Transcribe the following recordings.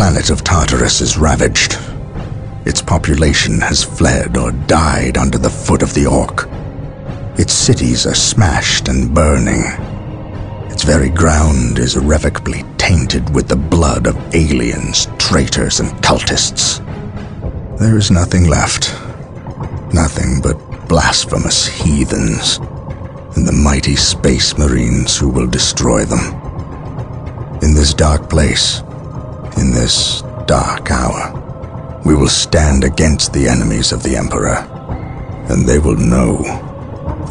planet of Tartarus is ravaged. Its population has fled or died under the foot of the Orc. Its cities are smashed and burning. Its very ground is irrevocably tainted with the blood of aliens, traitors, and cultists. There is nothing left. Nothing but blasphemous heathens and the mighty space marines who will destroy them. In this dark place, in this dark hour, we will stand against the enemies of the Emperor, and they will know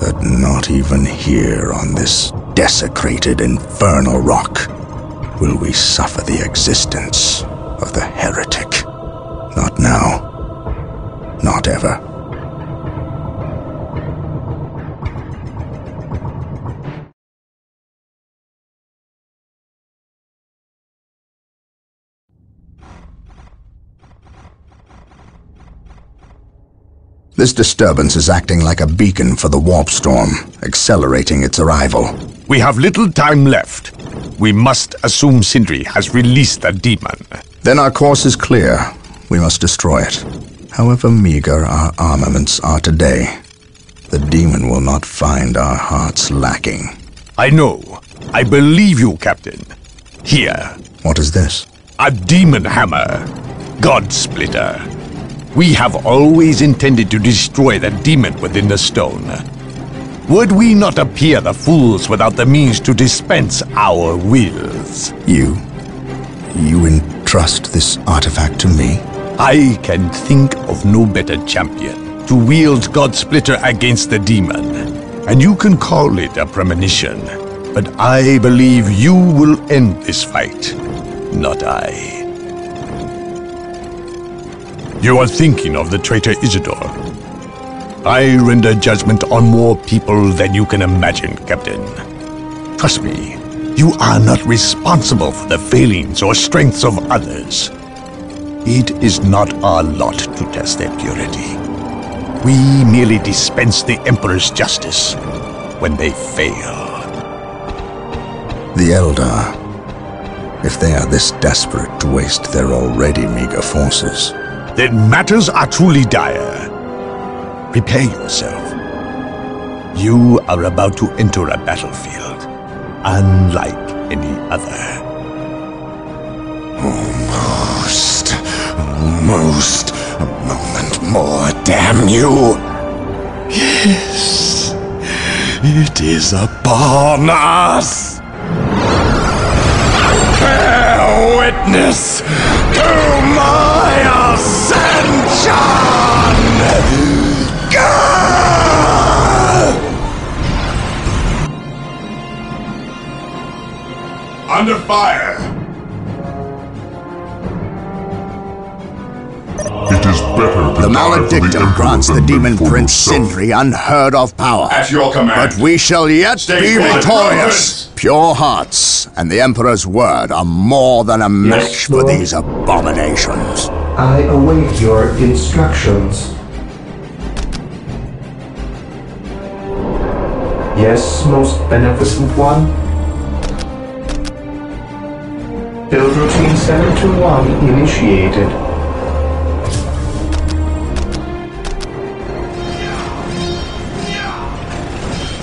that not even here on this desecrated infernal rock will we suffer the existence of the heretic. Not now, not ever. This disturbance is acting like a beacon for the warp storm, accelerating its arrival. We have little time left. We must assume Sindri has released the demon. Then our course is clear. We must destroy it. However meager our armaments are today, the demon will not find our hearts lacking. I know. I believe you, Captain. Here. What is this? A demon hammer. God-splitter. We have always intended to destroy the demon within the stone. Would we not appear the fools without the means to dispense our wills? You entrust this artifact to me? I can think of no better champion to wield God-splitter against the demon. And you can call it a premonition, but I believe you will end this fight, not I. You are thinking of the traitor Isidore. I render judgment on more people than you can imagine, Captain. Trust me, you are not responsible for the failings or strengths of others. It is not our lot to test their purity. We merely dispense the Emperor's justice when they fail. The Eldar, if they are this desperate to waste their already meager forces, then matters are truly dire. Prepare yourself. You are about to enter a battlefield unlike any other. Almost a moment more, damn you. Yes, it is upon us. Bear witness to my ascension! Under fire! It is better that the maledictum grants the demon prince Sindri unheard of power. At your command. But we shall yet be victorious! Pure hearts and the Emperor's word are more than a match for these abominations. I await your instructions. Yes, most beneficent one. Build routine 721 initiated.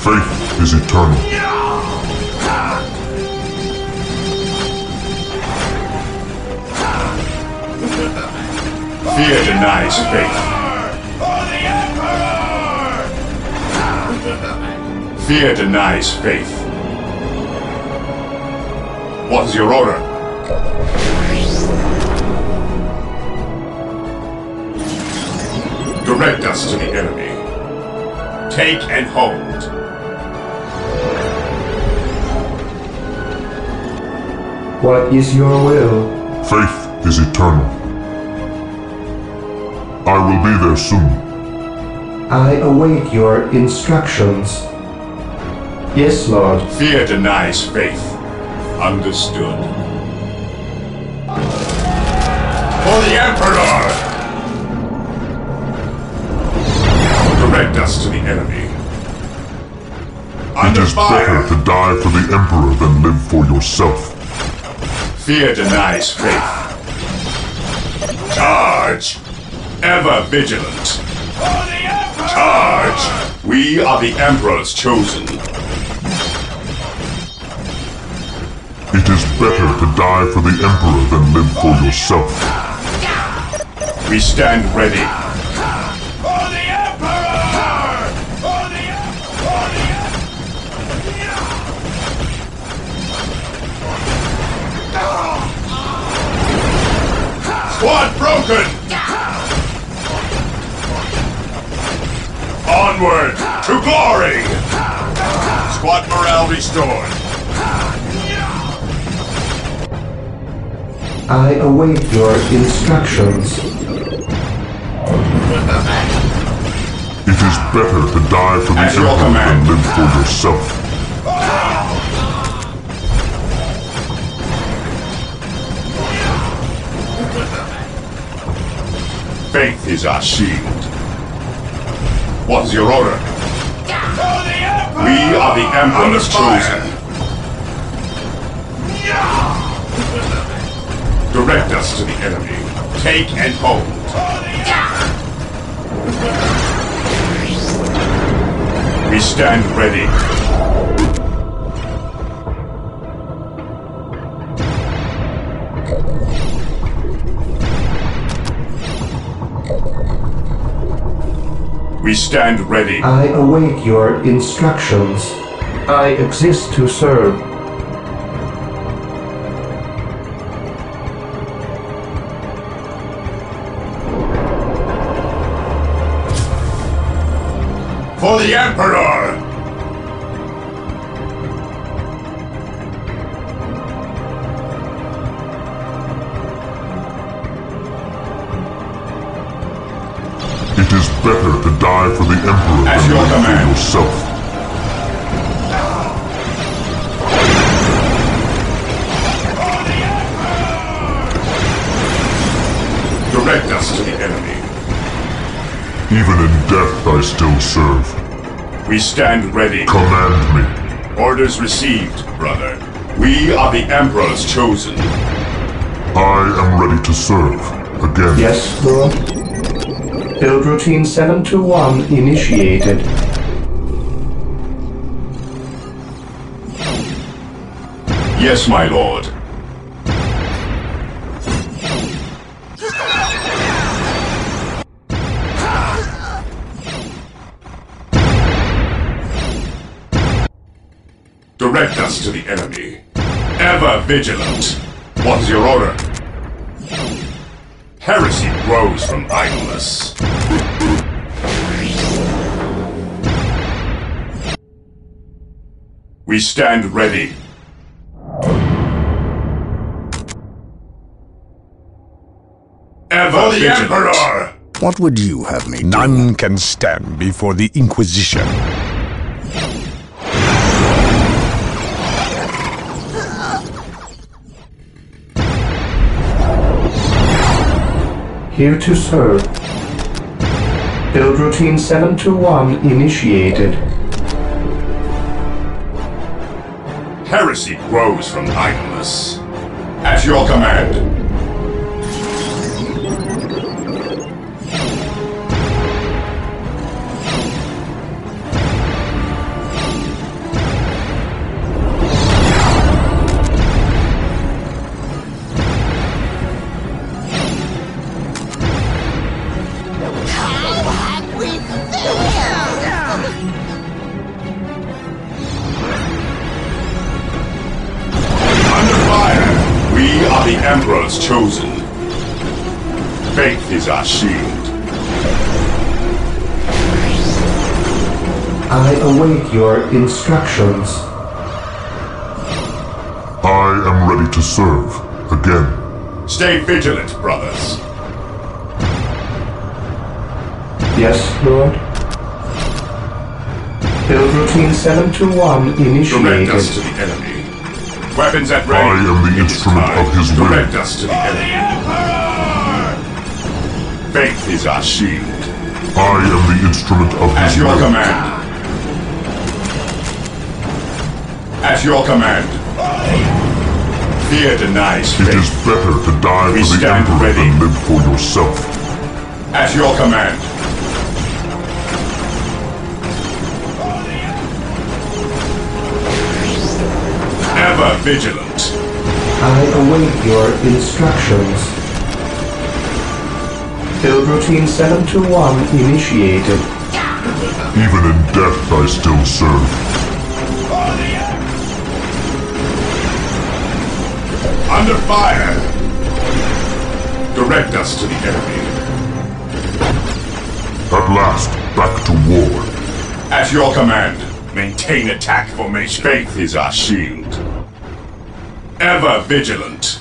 Faith is eternal. Fear denies faith. Fear denies faith. What is your order? Direct us to the enemy. Take and hold. What is your will? Faith is eternal. I will be there soon. I await your instructions. Yes, Lord. Fear denies faith. Understood. For the Emperor! Direct us to the enemy. It is better to die for the Emperor than live for yourself. Fear denies faith. Charge! Ever vigilant. Charge! We are the Emperor's chosen. It is better to die for the Emperor than live for yourself. We stand ready. For the Emperor! Squad broken! Onward to glory! Squad morale restored. I await your instructions. It is better to die for the Emperor than live for yourself. Faith is our shield. What's your order? We are the Emperor's chosen. Direct us to the enemy. Take and hold. We stand ready. We stand ready. I await your instructions. I exist to serve. For the Emperor! It is better to die for the Emperor than live for yourself. Direct us to the enemy. Even in death I still serve. We stand ready. Command me. Orders received, brother. We are the Emperor's chosen. I am ready to serve. Again. Yes, Lord. Build routine 721 initiated. Yes, my lord. Direct us to the enemy. Ever vigilant. What's your order? Heresy grows from idleness. We stand ready. Ever vigilant. Emperor! What would you have me do? None can stand before the Inquisition. Here to serve. Build routine 721 initiated. Heresy grows from idleness. At your command. Chosen. Faith is our shield. I await your instructions. I am ready to serve. Again. Stay vigilant, brothers. Yes, Lord. Build routine 721 initiated. Direct us to the enemy. Weapons at range. I am the instrument of his will. Direct us to the enemy. Faith is our shield. I am the instrument of his will. At your command. At your command. Fear denies faith. It is better to die for the Emperor than live for yourself. At your command. Ever vigilant. I await your instructions. Build routine 7-1 initiated. Even in death I still serve. Under fire! Direct us to the enemy. At last, back to war. At your command, maintain attack formation. Faith is our shield. Ever vigilant.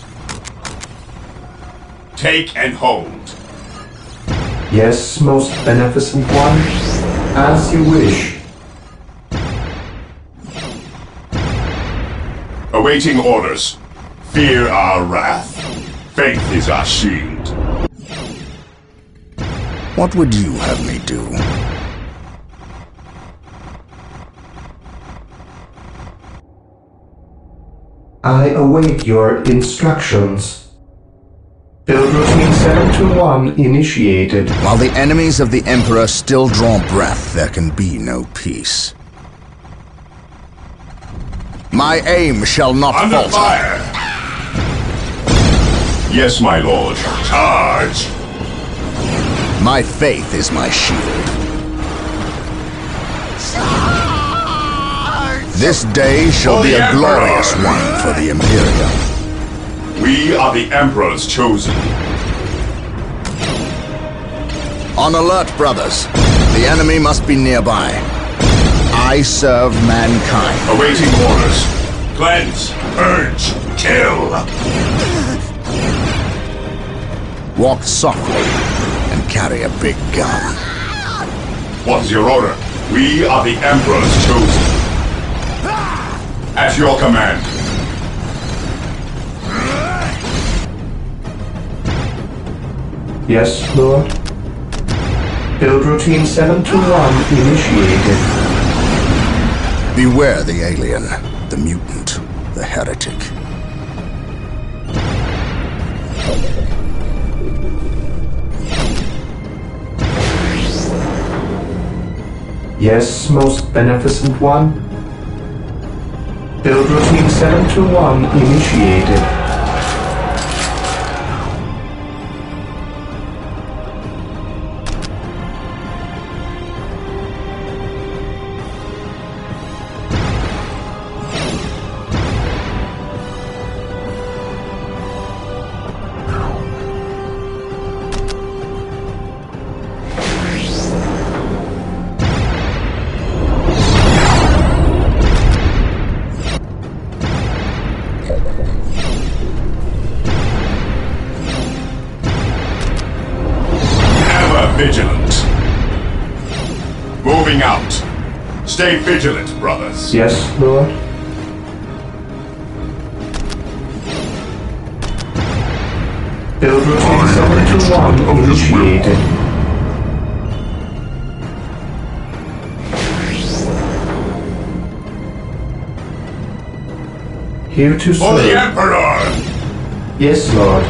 Take and hold. Yes, most beneficent one, as you wish. Awaiting orders. Fear our wrath. Faith is our shield. What would you have me do? I await your instructions. Build routine 7-1 initiated. While the enemies of the Emperor still draw breath, there can be no peace. My aim shall not falter. Under fire! Yes, my lord. Charge! My faith is my shield. Charge! This day shall be a glorious one for the Imperium. We are the Emperor's chosen. On alert, brothers. The enemy must be nearby. I serve mankind. Awaiting orders. Cleanse, purge, kill. Walk softly and carry a big gun. What's your order? We are the Emperor's chosen. At your command. Yes, Lord. Build routine 7-1 initiated. Beware the alien, the mutant, the heretic. Yes, most beneficent one. Build routine 7-1 initiated. Stay vigilant, brothers. Yes, Lord. Build routine 7-1 initiated. Here to serve. For the Emperor! Yes, Lord.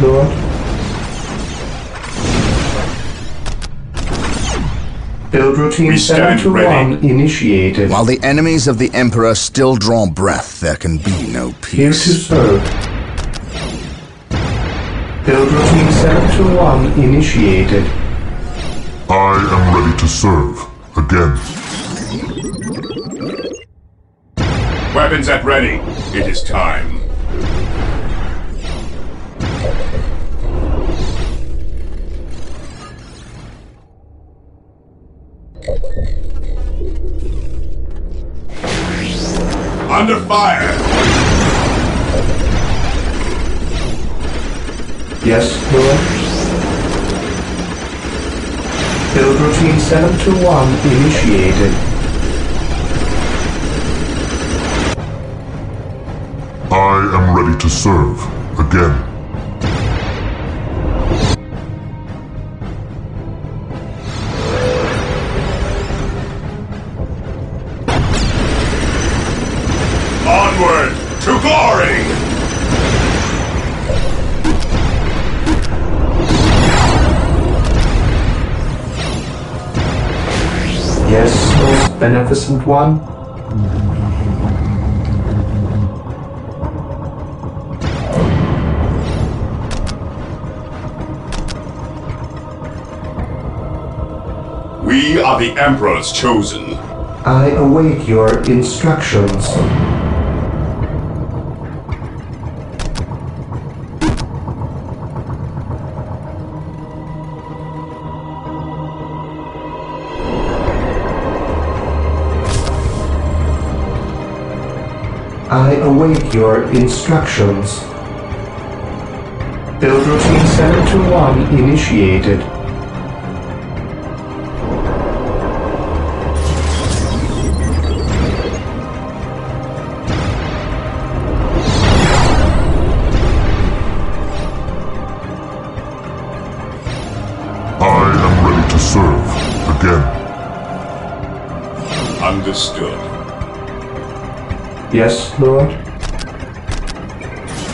Lord. Build routine 7-1 initiated. While the enemies of the Emperor still draw breath, there can be no peace. Here to serve. Build routine 7-1 initiated. I am ready to serve again. Weapons at ready. It is time. Under fire! Yes, Lord. Build routine 721 initiated. I am ready to serve again. Beneficent One. We are the Emperor's chosen. I await your instructions. I await your instructions. Build routine 721 initiated. I am ready to serve again. Understood. Yes, Lord.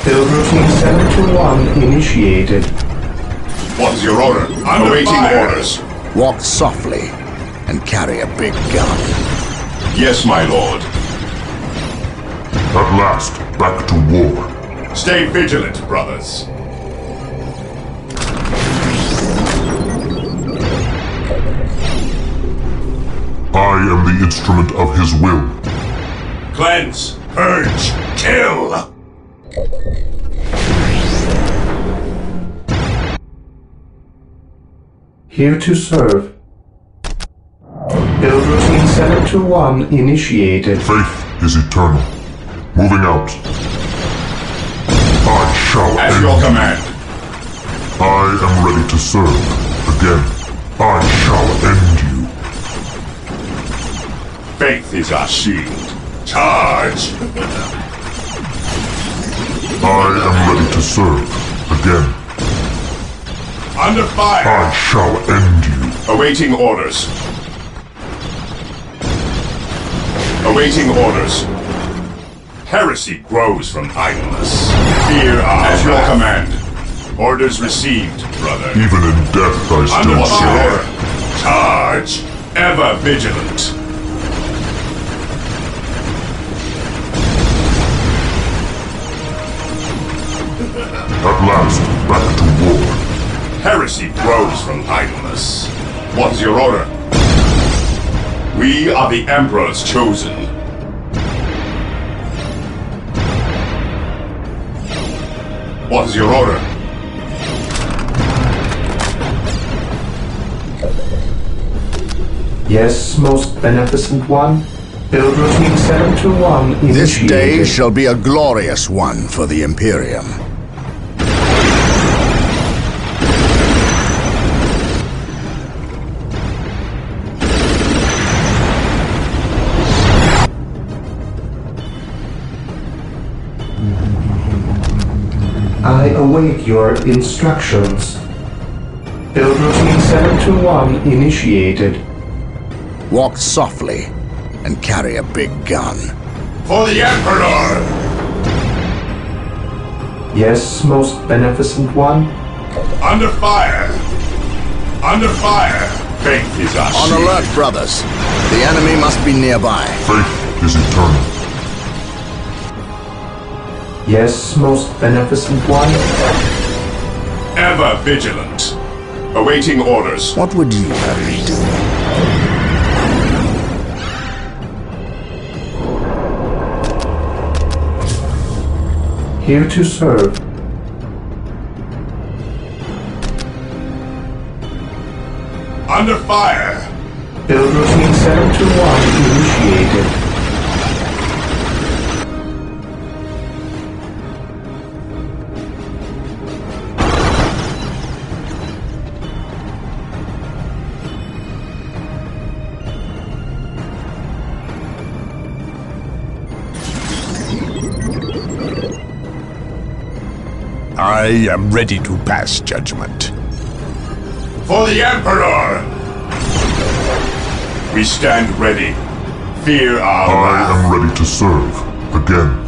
Build routine 721 initiated. What's your order? I'm awaiting orders. Walk softly and carry a big gun. Yes, my lord. At last, back to war. Stay vigilant, brothers. I am the instrument of his will. Cleanse, purge, kill! Here to serve. Build routine 721 initiated. Faith is eternal. Moving out. I shall end. At your command. I am ready to serve. Again, I shall end you. Faith is our shield. Charge! I am ready to serve again. Under fire! I shall end you. Awaiting orders. Awaiting orders. Heresy grows from idleness. Fear at your command. Orders received, brother. Even in death I still serve. Charge! Ever vigilant. At last, back to war. Heresy grows from idleness. What's your order? We are the Emperor's chosen. What's your order? Yes, Most Beneficent One. Build routine 721 initiated. This day shall be a glorious one for the Imperium. I await your instructions. Build routine 721 initiated. Walk softly and carry a big gun. For the Emperor! Yes, Most Beneficent One. Under fire! Under fire! Faith is our shield. On alert, brothers. The enemy must be nearby. Faith is eternal. Yes, Most Beneficent One. Ever vigilant. Awaiting orders. What would you have me do? Here to serve. Under fire. Build routine 721 initiated. I am ready to pass judgment. For the Emperor! We stand ready. Fear our wrath. I am ready to serve. Again.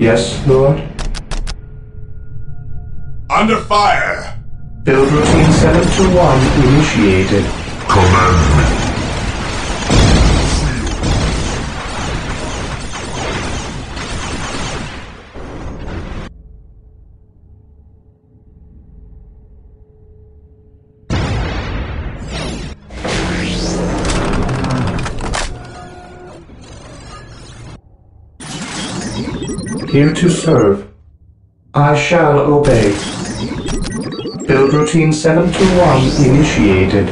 Yes, Lord? Under fire! Build routine 7-1 initiated. Command me. Here to serve. I shall obey. Build routine 7-1 initiated.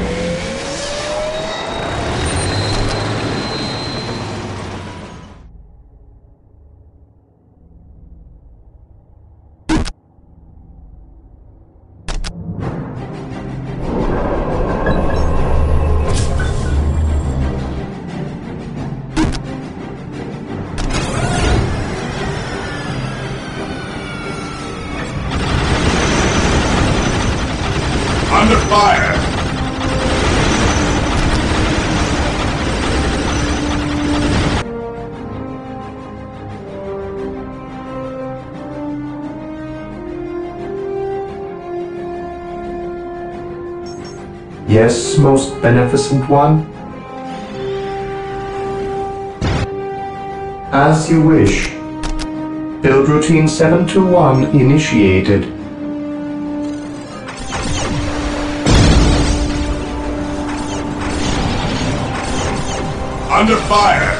Yes, most beneficent one. As you wish. Build routine 7-1 initiated. Under fire!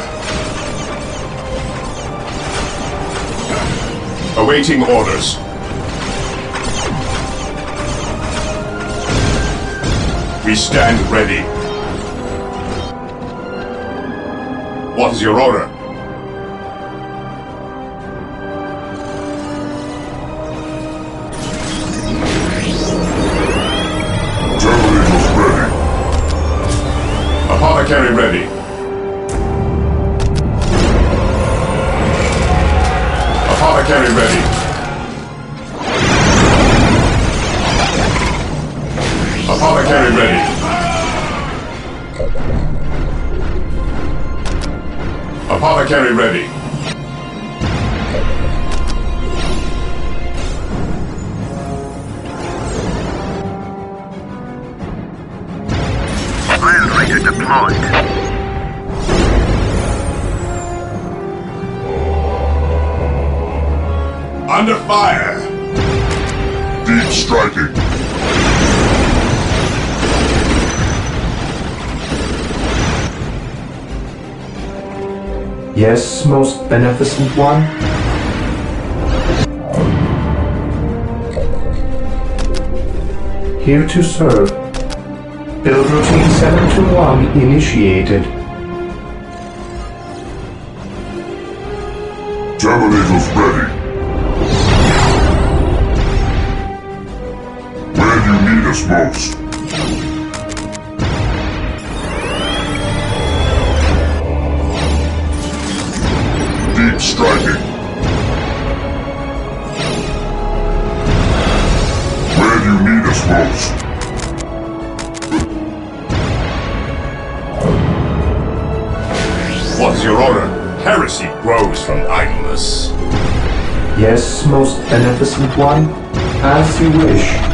Awaiting orders. We stand ready. What is your order? General is ready. Apothecary ready. Apothecary ready. Apothecary ready. Apothecary ready. Land Raider deployed. Under fire. Deep striking. Yes, most beneficent one. Here to serve. Build routine 7-1 initiated. Terminators ready. Where do you need us most? Striking. Where do you need us most? What's your order? Heresy grows from idleness. Yes, most beneficent one, as you wish.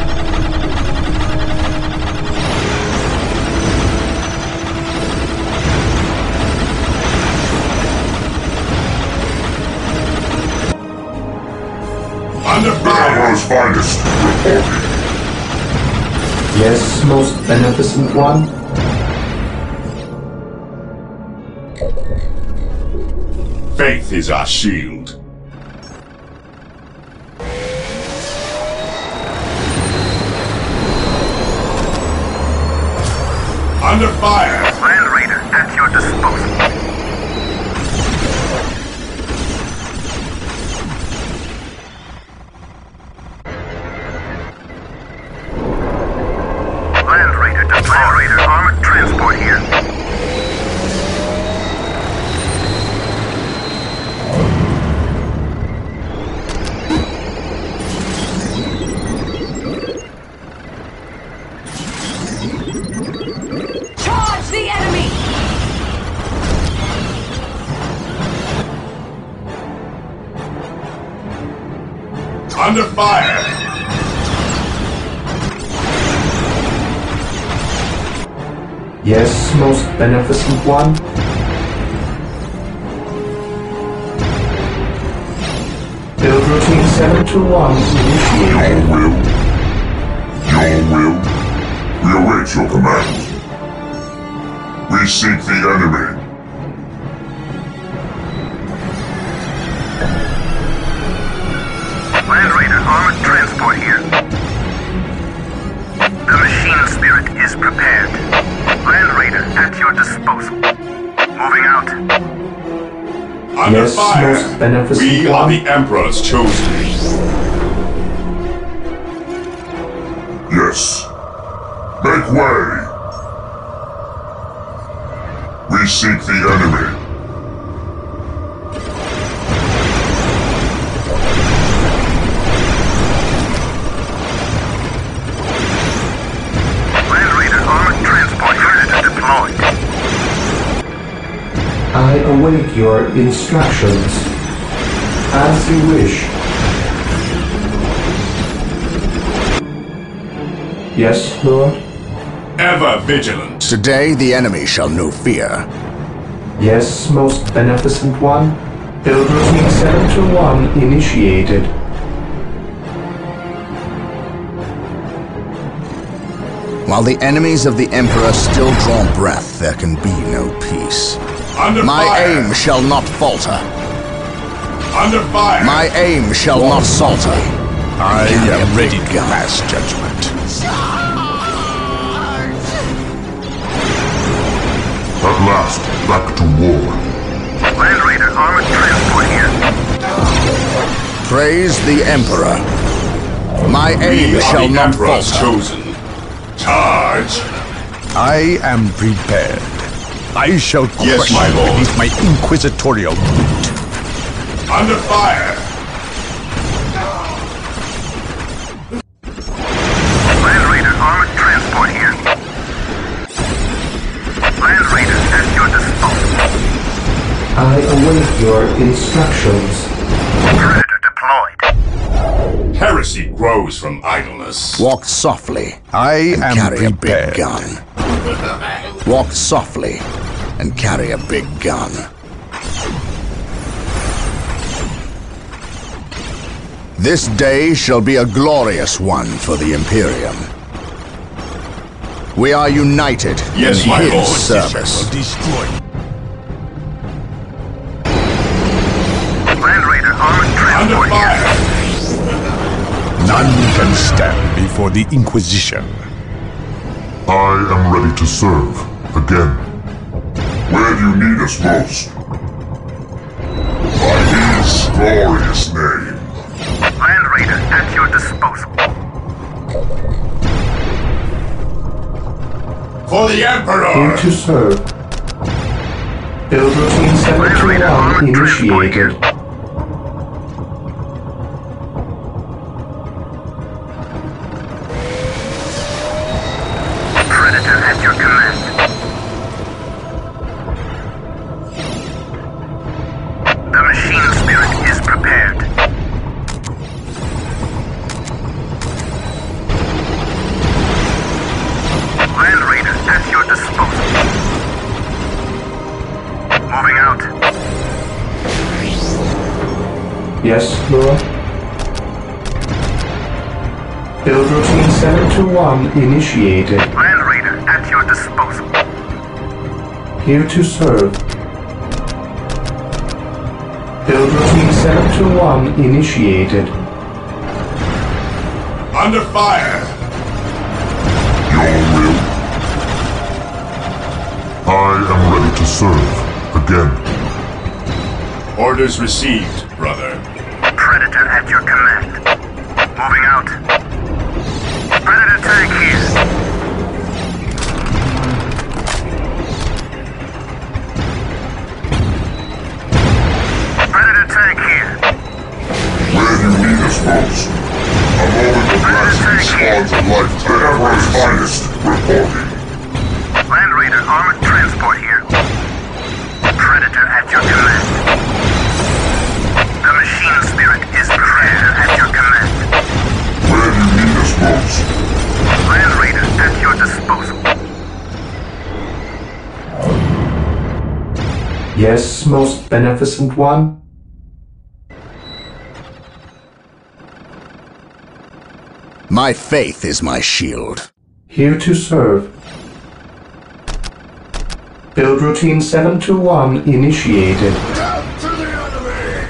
Finest reporting. Yes, most beneficent one. Faith is our shield. Under fire! Land Raider, at your disposal. Under fire! Yes, most beneficent one. Build routine 721 to initiate. Your will. We await your command. We seek the enemy. Land Raider armored transport here. The machine spirit is prepared. Land Raider at your disposal. Moving out. Under yes, fire. Most we are the Emperor's chosen. Yes. Make way. We seek the enemy. I await your instructions, as you wish. Yes, Lord? Ever vigilant. Today the enemy shall know fear. Yes, most beneficent one. Build routine 721 initiated. While the enemies of the Emperor still draw breath, there can be no peace. My aim shall not falter. Under fire. My aim shall not falter. I am ready to pass judgment. At last, back to war. Land Raider armored transport here. Praise the Emperor. My aim shall not falter. Chosen. Charge. I am prepared. I shall crush you beneath my inquisitorial boot. Under fire! Land Raider armored transport here. Land Raider at your disposal. I await your instructions. Predator deployed. Heresy grows from idleness. Walk softly. I am prepared. A big gun. Walk softly. And carry a big gun. This day shall be a glorious one for the Imperium. We are united in my Lord, service. Land Raider armored transport here. None can stand before the Inquisition. I am ready to serve again. Where do you need us most? By his glorious name. Land Raider at your disposal. For the Emperor! Here to serve. Build routine 721 initiated. Predator at your command. Yes, Lord. Build routine 721 initiated. Land Raider at your disposal. Here to serve. Build routine 721 initiated. Under fire. Your will. I am ready to serve again. Orders received, brother. Predator at your command. Moving out. Predator tank here. Predator tank here. Where do you need us most? A moment of blasting squads of life to Emperor's finest reporting. Land Raider armored transport here. Predator at your command. Machine spirit is prepared at your command. Yes, most beneficent one. My faith is my shield. Here to serve. Build routine 721 initiated. Down to the enemy!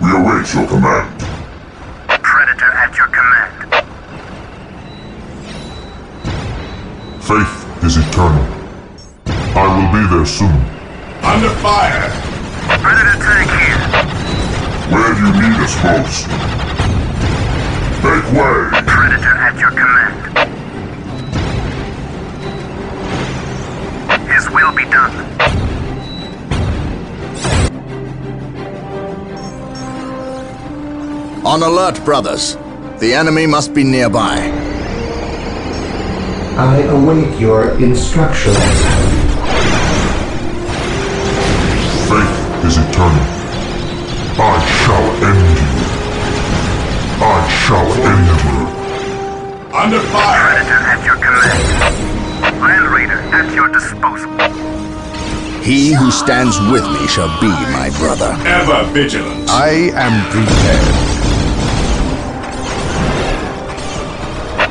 We await your command. Predator at your command. Faith is eternal. I will be there soon. Under fire! Predator tank here. Where do you need us most? Make way! Predator at your command. His will be done. On alert, brothers. The enemy must be nearby. I await your instructions. Is eternal. I shall end you. I shall end you. Under fire! Predator at your command. Land Raider at your disposal. He who stands with me shall be my brother. Ever vigilant. I am prepared.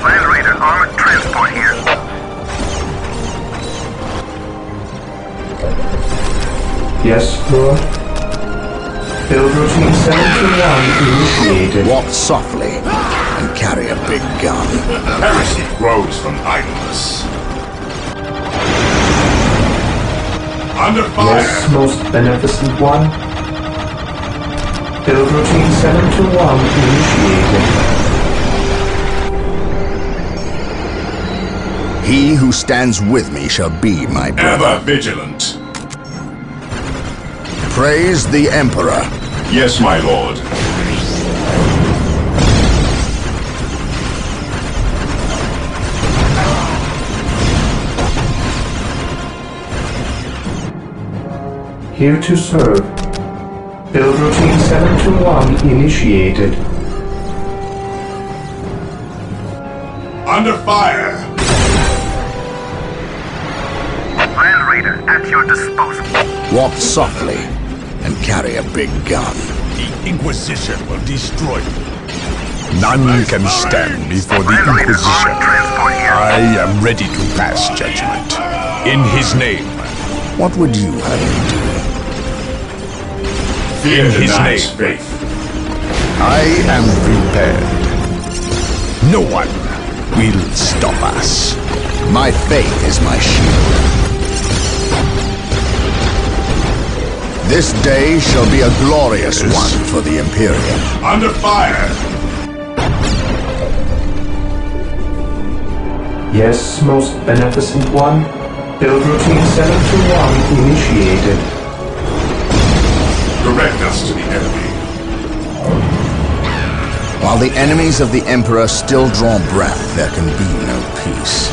Land Raider armored transport here. Yes, Lord. Build routine 721 initiated. Walk softly and carry a big gun. Heresy grows from idleness. Under fire! Yes, most beneficent one. Build routine 721 initiated. He who stands with me shall be my brother. Ever vigilant. Praise the Emperor. Yes, my lord. Here to serve. Build routine 721 initiated. Under fire! Land Raider at your disposal. Walk softly and carry a big gun. The Inquisition will destroy you. None can stand before the Inquisition. I am ready to pass judgment. In his name. What would you have me do? In his name, faith. I am prepared. No one will stop us. My faith is my shield. This day shall be a glorious one for the Imperium. Under fire! Yes, most beneficent one. Build routine 721 initiated. Direct us to the enemy. While the enemies of the Emperor still draw breath, there can be no peace.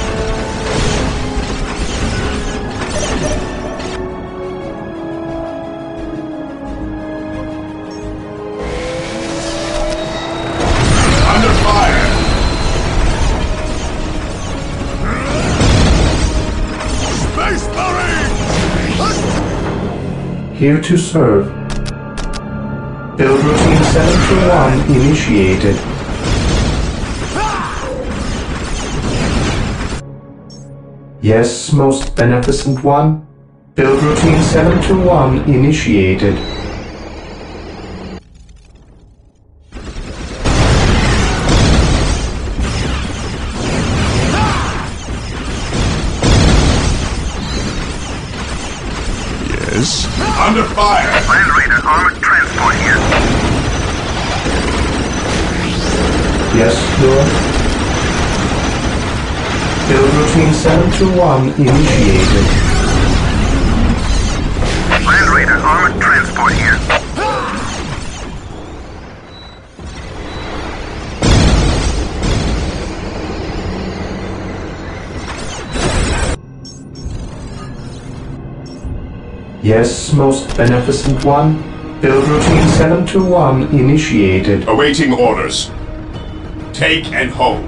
Here to serve. Build routine 721 initiated. Yes, most beneficent one. Build routine 721 initiated. Under fire! Land Raider armored transport here. Yes, Lord. Build routine 721 initiated. Land Raider armored transport here. Yes, most beneficent one. Build routine 721 initiated. Awaiting orders. Take and hold.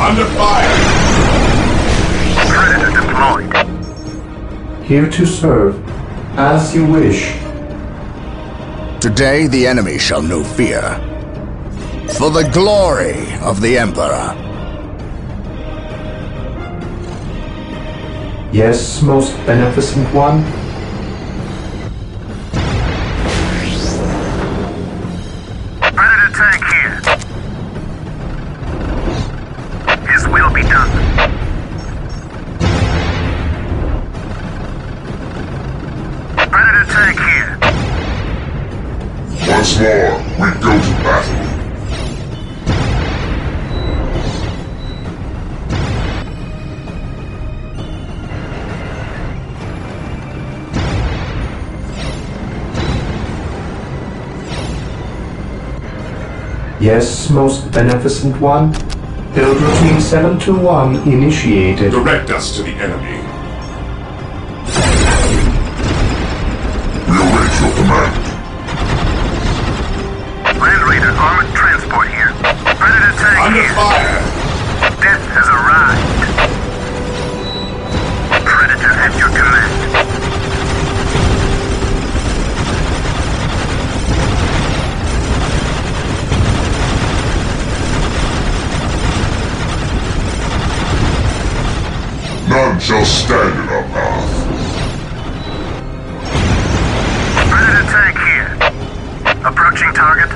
Under fire! Predator deployed. here to serve, as you wish. Today the enemy shall know fear, for the glory of the Emperor. Yes, most beneficent one. Predator tank here. His will be done. Predator tank here. Once more, we go to battle. Yes, most beneficent one. Build routine 721 initiated. Direct us to the enemy. We await your command. Land Raider armored transport here. Predator tank under here. Fire! Death has arrived. Predator at your command. None shall stand in our path. Predator tank here. Approaching target.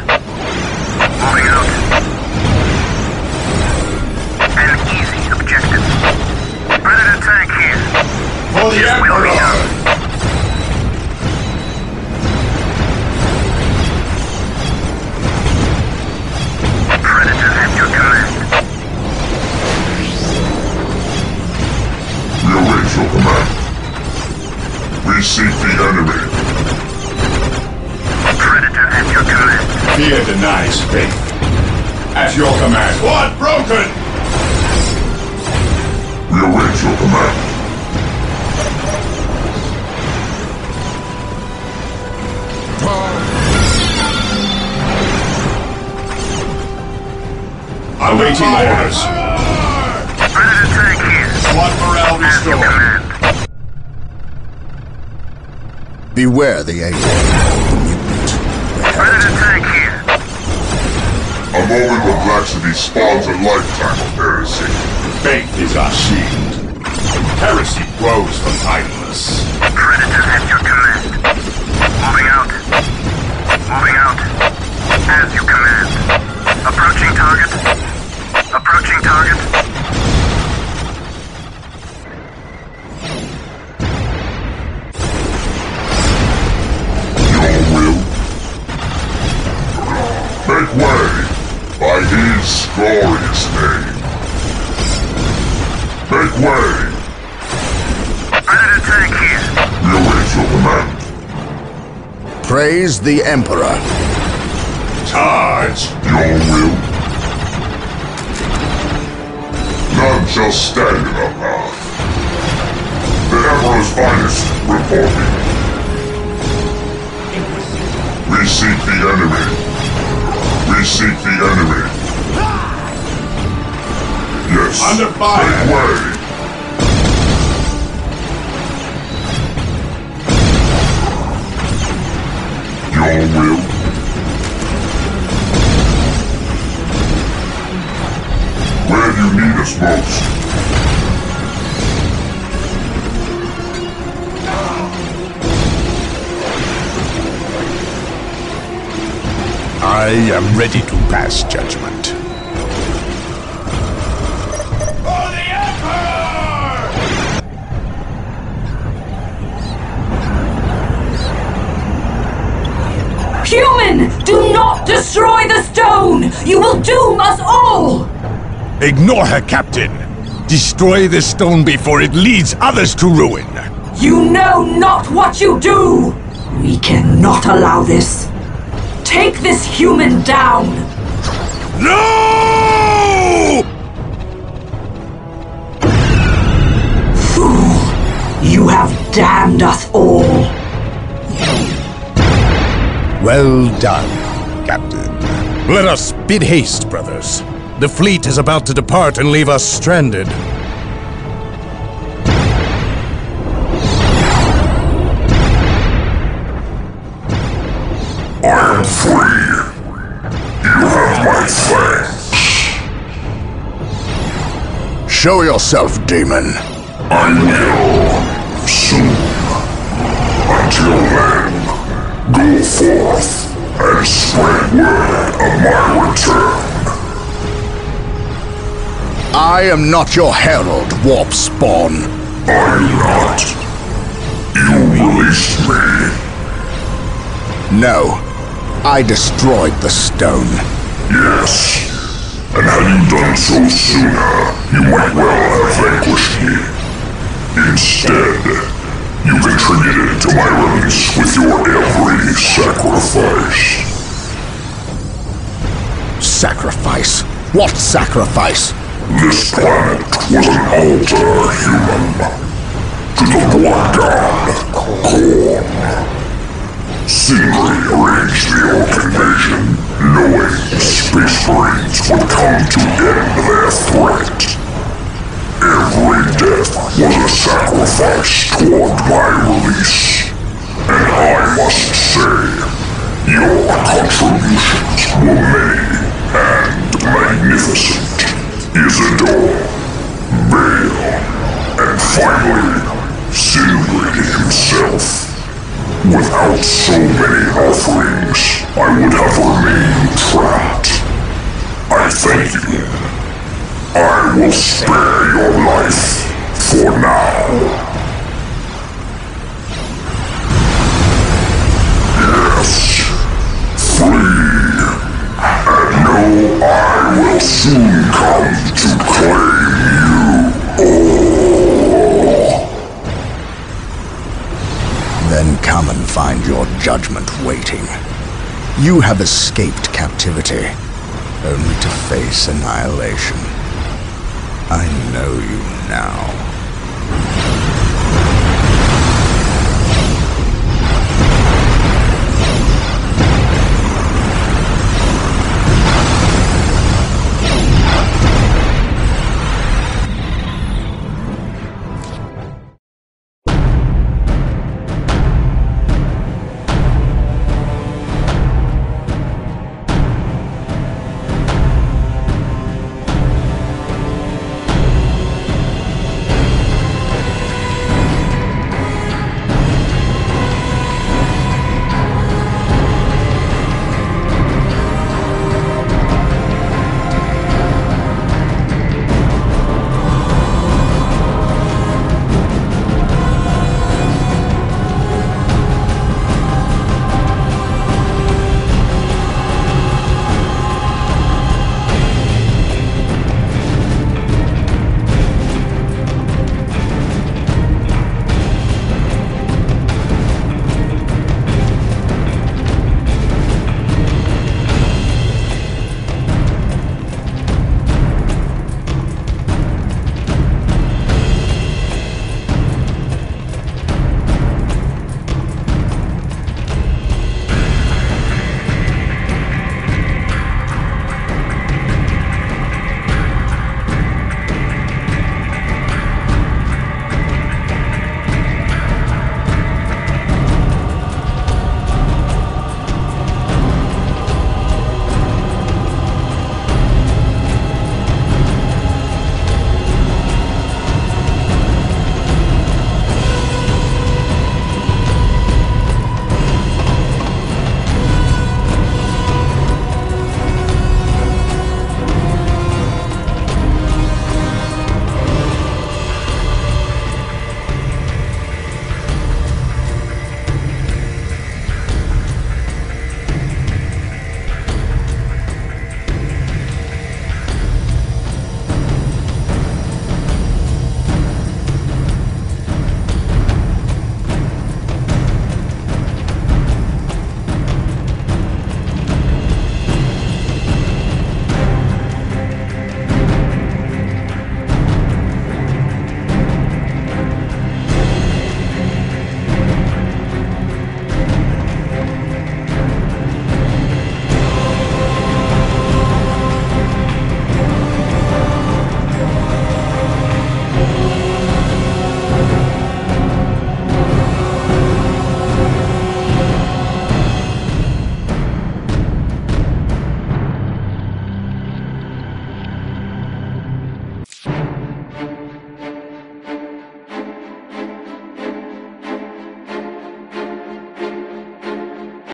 Moving out. An easy objective. Predator tank here. For the Emperor! Predator at your command. We await your command. We seek the enemy. Predator at your command. Fear denies faith. At your command. What? Broken! We await your command. Awaiting orders. Predator tank here. Squad morale restored. Beware the agent. Predator tank here. A moment of laxity spawns a lifetime of heresy. Faith is our shield. Heresy grows from idleness. Predator at your command. Moving out. Moving out. As you command. Approaching target. Approaching target. Glorious name. Make way. Predator tank here. We await your command. Praise the Emperor. Charge your will. None shall stand in our path. The Emperor's finest reporting. We seek the enemy. We seek the enemy. Yes. Under fire. Make way. Your will. Where you need us most. I am ready to pass judgment. Human, do not destroy the stone! You will doom us all! Ignore her, Captain. Destroy the stone before it leads others to ruin. You know not what you do! We cannot allow this. Take this human down! No! Fool! You have damned us all! Well done, Captain. Let us bid haste, brothers. The fleet is about to depart and leave us stranded. Show yourself, demon. I will. Soon. Until then, go forth and spread word of my return. I am not your herald, warp spawn. I'm not. You released me. No. I destroyed the stone. Yes. And had you done so sooner, you might well have vanquished me. Instead, you contributed to my release with your every sacrifice. Sacrifice? What sacrifice? This planet was an altar, human. To the blood god, Gorm. Sindri arranged the Orc invasion, knowing Space Marines would come to end their threat. Every death was a sacrifice toward my release. And I must say, your contributions were many and magnificent. Isidore, Bale, and finally, Sigrid himself. Without so many offerings, I would have remained trapped. I thank you. I will spare your life for now. Yes, flee, and know I will soon come to claim you all. Then come and find your judgment waiting. You have escaped captivity, only to face annihilation. I know you now.